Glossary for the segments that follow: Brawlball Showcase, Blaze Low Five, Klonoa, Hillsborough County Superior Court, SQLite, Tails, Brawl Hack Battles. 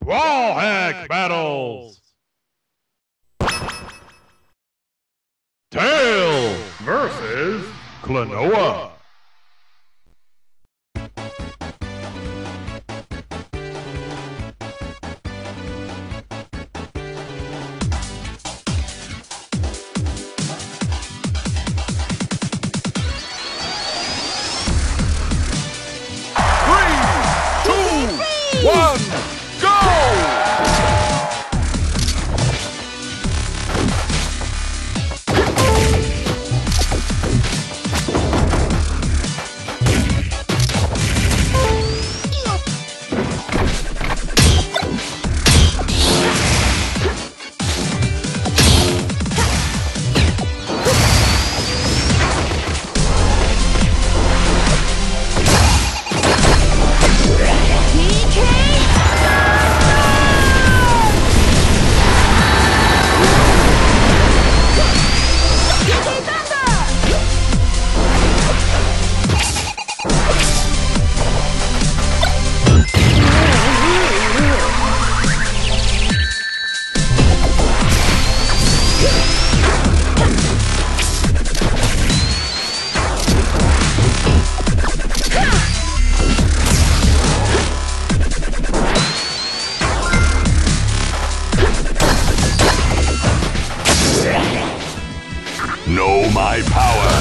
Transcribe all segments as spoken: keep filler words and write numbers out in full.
Brawl Hack Battles! Tails versus Klonoa. Know my power!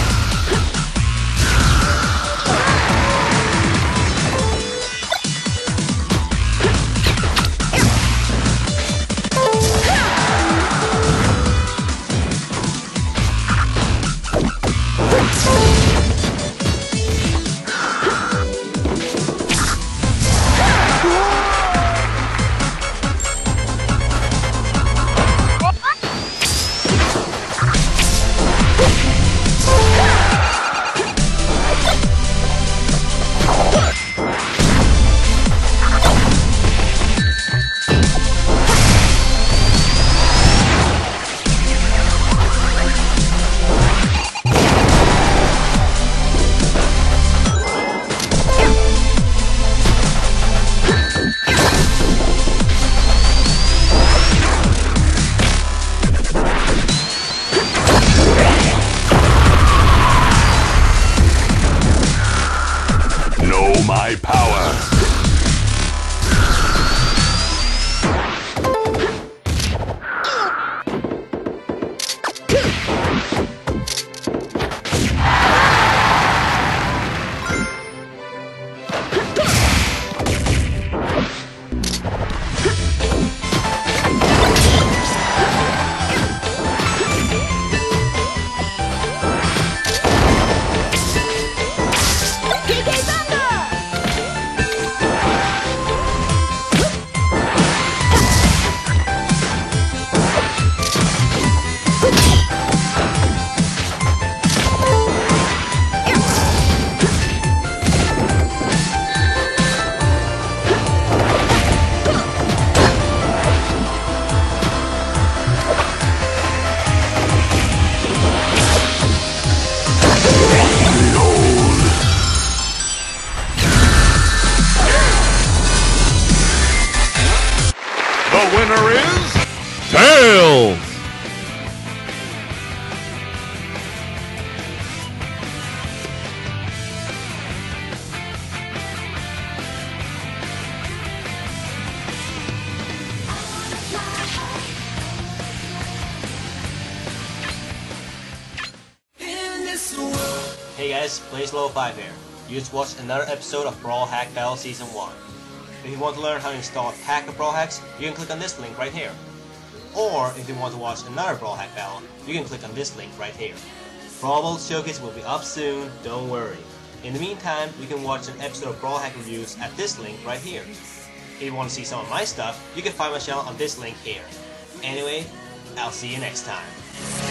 My power! Winner is Tails. Hey guys, Blaze Low Five here. You just watched another episode of Brawl Hack Battles Season One. If you want to learn how to install a pack of Brawl Hacks, you can click on this link right here. Or, if you want to watch another Brawl Hack battle, you can click on this link right here. Brawlball Showcase will be up soon, don't worry. In the meantime, you can watch an episode of Brawl Hack reviews at this link right here. If you want to see some of my stuff, you can find my channel on this link here. Anyway, I'll see you next time.